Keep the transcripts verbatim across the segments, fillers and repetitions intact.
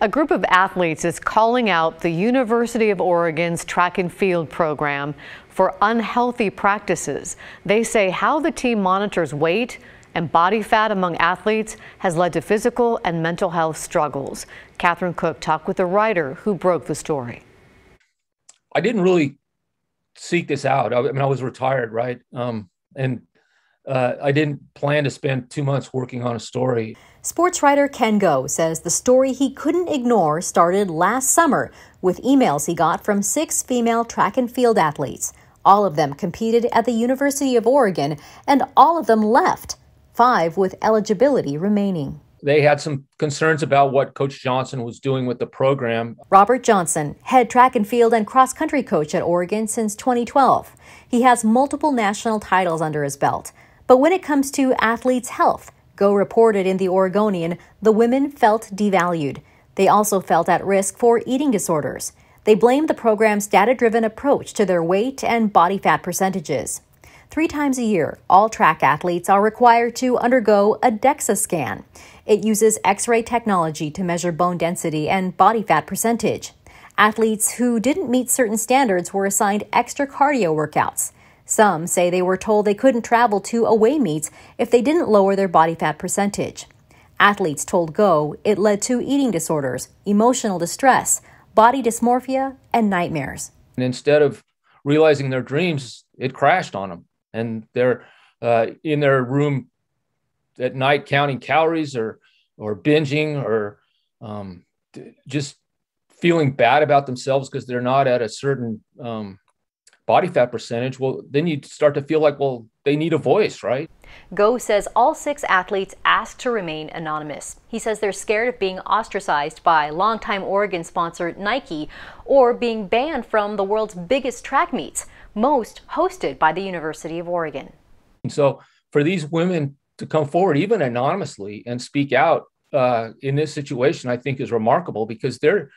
A group of athletes is calling out the University of Oregon's track and field program for unhealthy practices. They say how the team monitors weight and body fat among athletes has led to physical and mental health struggles. Catherine Cook talked with a writer who broke the story. I didn't really seek this out. I mean, I was retired, right? Um, and uh, I didn't plan to spend two months working on a story. Sports writer Ken Goe says the story he couldn't ignore started last summer with emails he got from six female track and field athletes. All of them competed at the University of Oregon, and all of them left, five with eligibility remaining. They had some concerns about what Coach Johnson was doing with the program. Robert Johnson, head track and field and cross-country coach at Oregon since twenty twelve. He has multiple national titles under his belt. But when it comes to athletes' health, Goe reported in The Oregonian, the women felt devalued. They also felt at risk for eating disorders. They blamed the program's data-driven approach to their weight and body fat percentages. Three times a year, all track athletes are required to undergo a DEXA scan. It uses X-ray technology to measure bone density and body fat percentage. Athletes who didn't meet certain standards were assigned extra cardio workouts. Some say they were told they couldn't travel to away meets if they didn't lower their body fat percentage. Athletes told Goe it led to eating disorders, emotional distress, body dysmorphia, and nightmares. And instead of realizing their dreams, it crashed on them. And they're uh, in their room at night counting calories or or binging or um, just feeling bad about themselves because they're not at a certain um, body fat percentage. Well, then you start to feel like, well, they need a voice, right? Goe says all six athletes asked to remain anonymous. He says they're scared of being ostracized by longtime Oregon sponsor Nike or being banned from the world's biggest track meets, most hosted by the University of Oregon. And so for these women to come forward, even anonymously, and speak out uh, in this situation, I think is remarkable because they're,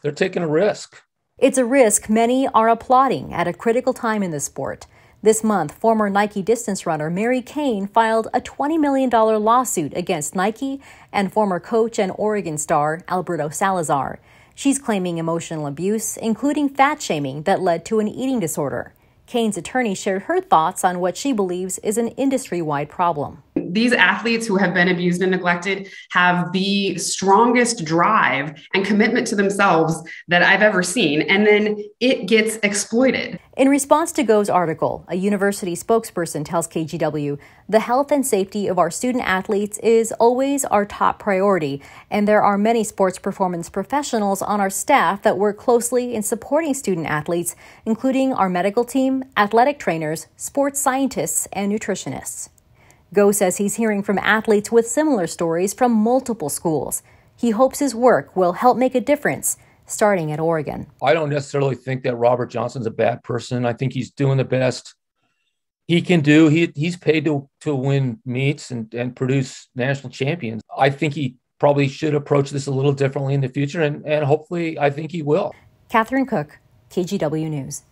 they're taking a risk. It's a risk many are applauding at a critical time in the sport. This month, former Nike distance runner Mary Cain filed a twenty million dollar lawsuit against Nike and former coach and Oregon star Alberto Salazar. She's claiming emotional abuse, including fat shaming that led to an eating disorder. Cain's attorney shared her thoughts on what she believes is an industry-wide problem. These athletes who have been abused and neglected have the strongest drive and commitment to themselves that I've ever seen, and then it gets exploited. In response to Goe's article, a university spokesperson tells K G W, the health and safety of our student athletes is always our top priority, and there are many sports performance professionals on our staff that work closely in supporting student athletes, including our medical team, athletic trainers, sports scientists, and nutritionists. Goe says he's hearing from athletes with similar stories from multiple schools. He hopes his work will help make a difference, starting at Oregon. I don't necessarily think that Robert Johnson's a bad person. I think he's doing the best he can do. He, he's paid to, to win meets and, and produce national champions. I think he probably should approach this a little differently in the future, and, and hopefully I think he will. Catherine Cook, K G W News.